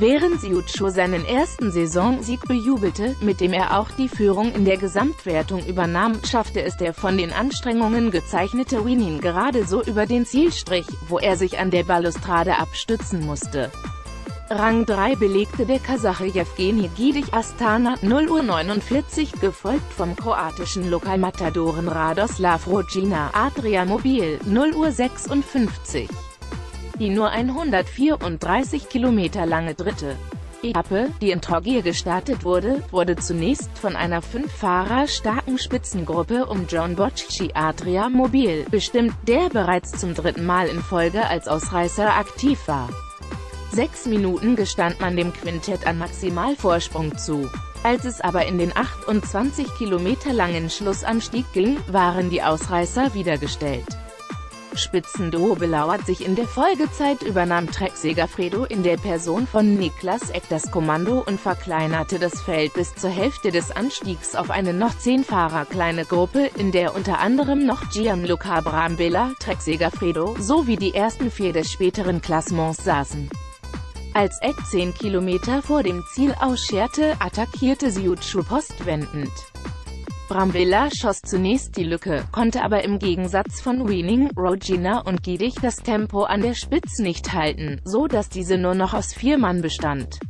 Während Siutsou seinen ersten Saisonsieg bejubelte, mit dem er auch die Führung in der Gesamtwertung übernahm, schaffte es der von den Anstrengungen gezeichnete Weening gerade so über den Zielstrich, wo er sich an der Balustrade abstützen musste. Rang 3 belegte der Kasache Yevgeniy Gidich Astana, 0:49 Uhr, gefolgt vom kroatischen Lokalmatadoren Radoslav Rogina, Adria Mobil, 0:56 Uhr. Die nur 134 Kilometer lange dritte Etappe, die in Trogir gestartet wurde, wurde zunächst von einer 5 Fahrer starken Spitzengruppe um Jan Boček Adria Mobil bestimmt, der bereits zum 3. Mal in Folge als Ausreißer aktiv war. 6 Minuten gestand man dem Quintett an Maximalvorsprung zu. Als es aber in den 28 Kilometer langen Schlussanstieg ging, waren die Ausreißer wiedergestellt. Spitzenduo belauert sich in der Folgezeit, übernahm Trek-Segafredo in der Person von Niklas Eck das Kommando und verkleinerte das Feld bis zur Hälfte des Anstiegs auf eine noch 10 Fahrer kleine Gruppe, in der unter anderem noch Gianluca Brambilla, Trek-Segafredo sowie die ersten 4 des späteren Klassements saßen. Als Eck 10 Kilometer vor dem Ziel ausscherte, attackierte Siutsou postwendend. Brambilla schoss zunächst die Lücke, konnte aber im Gegensatz von Weening, Rogina und Gidich das Tempo an der Spitze nicht halten, so dass diese nur noch aus 4 Mann bestand.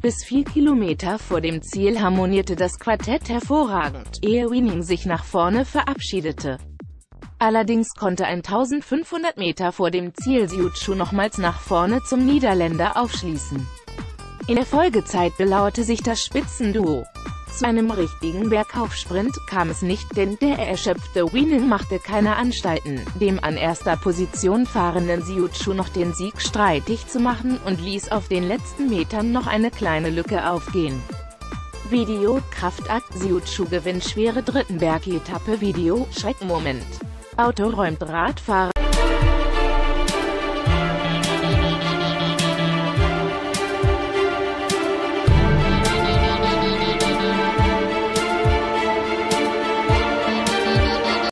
Bis 4 Kilometer vor dem Ziel harmonierte das Quartett hervorragend, ehe Weening sich nach vorne verabschiedete. Allerdings konnte 1500 Meter vor dem Ziel Siutsou nochmals nach vorne zum Niederländer aufschließen. In der Folgezeit belauerte sich das Spitzenduo. Zu einem richtigen Bergaufsprint kam es nicht, denn der erschöpfte Weening machte keine Anstalten, dem an erster Position fahrenden Siutsou noch den Sieg streitig zu machen und ließ auf den letzten Metern noch eine kleine Lücke aufgehen. Video, Kraftakt, Siutsou gewinnt schwere 3. Bergetappe. Video, Schreckmoment. Auto räumt Radfahrer.